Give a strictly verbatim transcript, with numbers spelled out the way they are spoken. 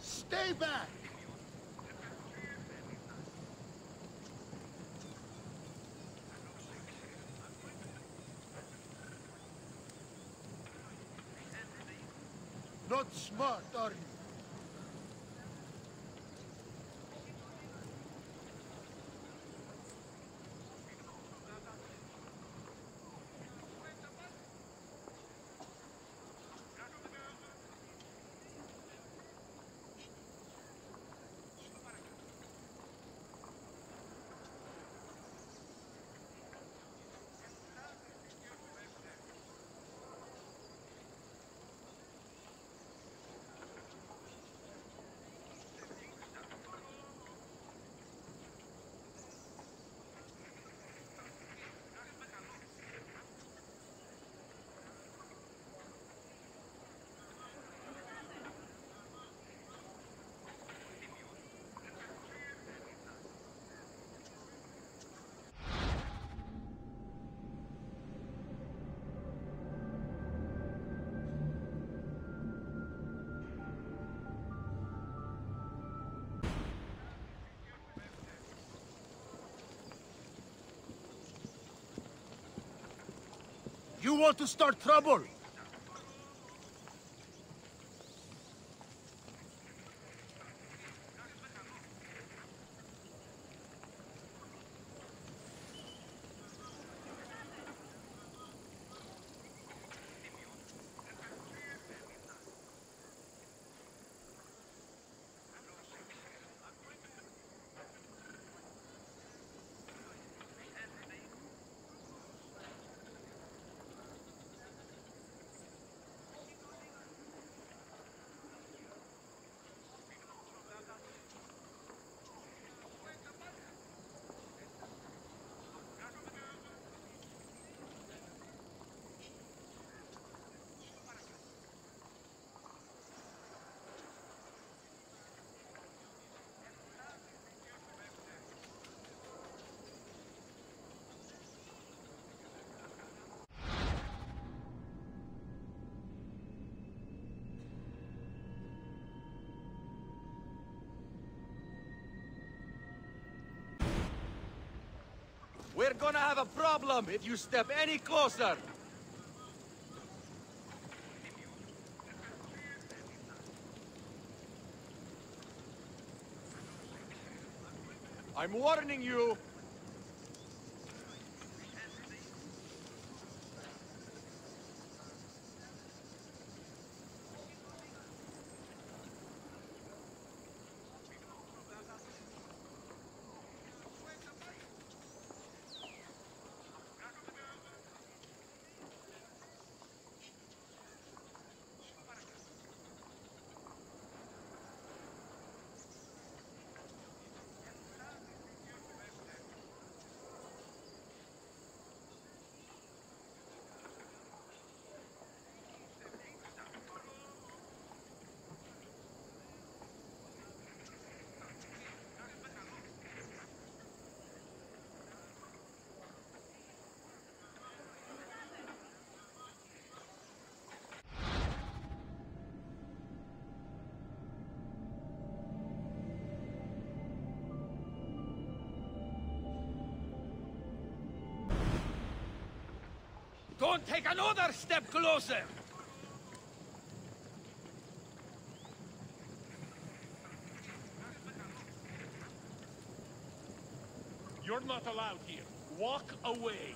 Stay back! Not smart, are you? You want to start trouble? We're gonna have a problem if you step any closer! I'm warning you! Don't take another step closer! You're not allowed here. Walk away.